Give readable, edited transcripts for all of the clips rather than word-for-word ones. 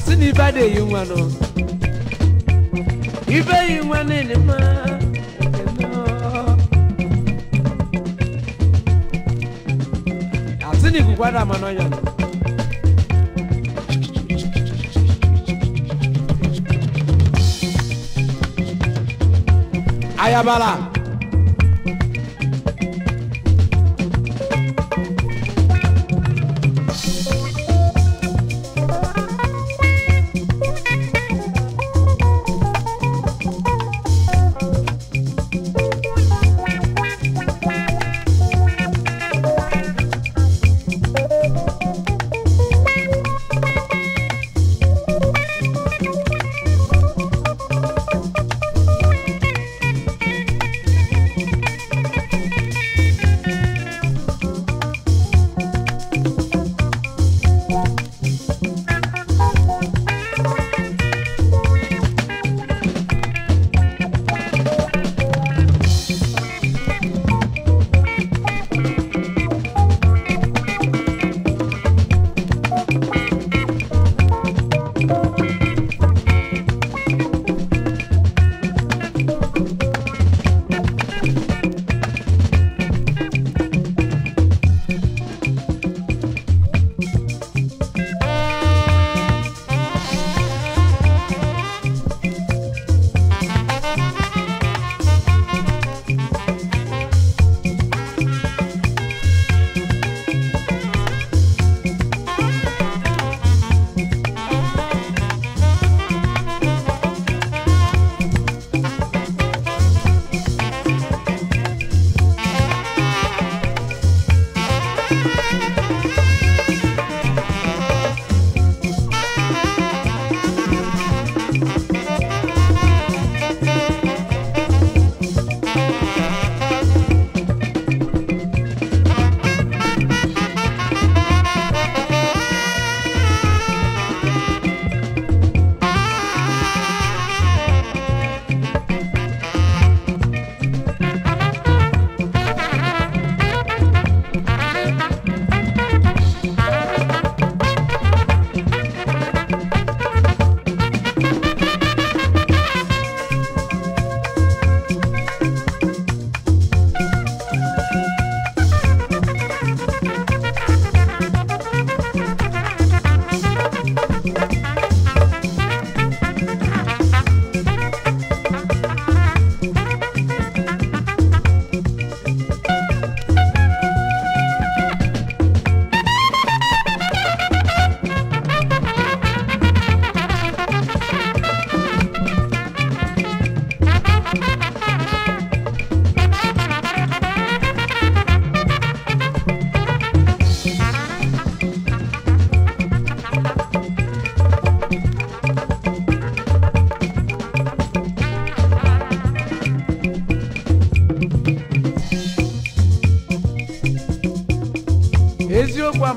Asini bade yungwano Ibe Ayabala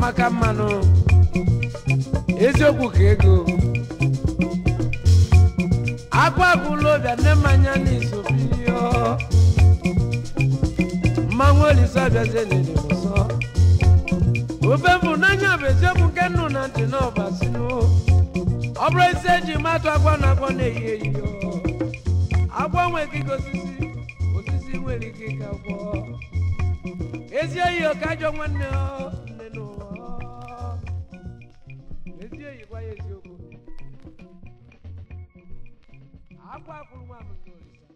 Makamano, esse é o buquego. Água guloda nem manhã nem sofio. Mamãe sabe a gente não só. O bebo não é beijão porque não nante não vacilo. O brasil de mato água na conheio. Água o que gosi o ele que acabou. Esse aí o caio mano. Agua por uma